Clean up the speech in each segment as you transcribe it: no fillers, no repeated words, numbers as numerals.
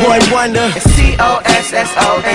Boy Wonder, COSSOM.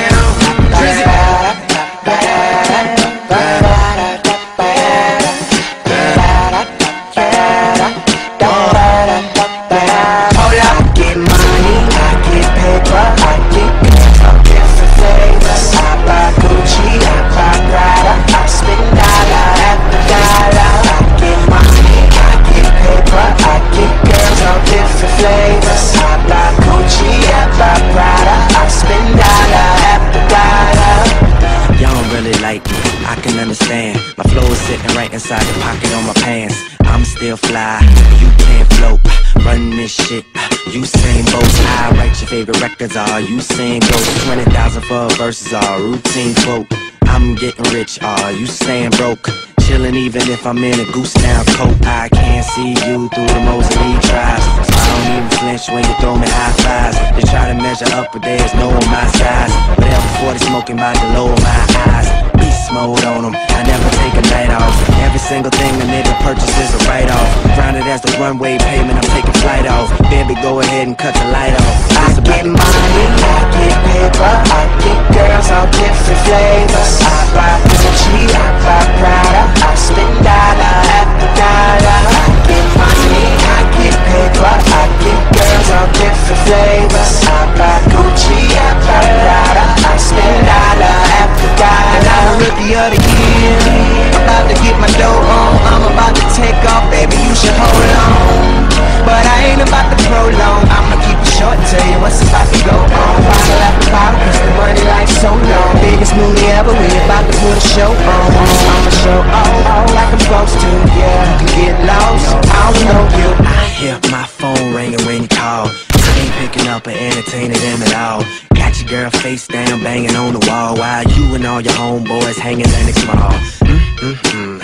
I can understand. My flow is sitting right inside the pocket on my pants. I'm still fly, you can't float. Run this shit, you same boat. I write your favorite records, all you same goes. 20,000 for verses, all routine quote. I'm getting rich, all you staying broke. Chillin' even if I'm in a goose down coat. I can't see you through the Mosley tribes, so I don't even flinch when you throw me high fives. They try to measure up, but there's no on my size. Whatever for the smoking by the low of my eyes. Mode on them, I never take a night off. Every single thing a nigga purchases a write-off. Rounded as the runway payment, I'm taking flight off. Baby, go ahead and cut the light off. I get money, I get paper, I get girls, all different flavors. I buy Gucci, I buy Prada, I spend dollar after dollar. I get money, I get paper, I get girls, all different flavors. I buy Gucci, I buy Prada, I spend dollar after dollar. Rookie of the year, I'm about to get my dough on. I'm about to take off, baby, you should hold on. But I ain't about to prolong, I'ma keep it short, tell you what's about to go on. Bottle after bottle, cause the money life's so long. Biggest movie ever, we about to put a show on. I'ma show off like I'm supposed to, yeah. You can get lost, I don't know you. I hear my phone ringing when you call. I ain't picking up or entertaining them at all. Your girl face down, banging on the wall, while you and all your homeboys hanging in the mall.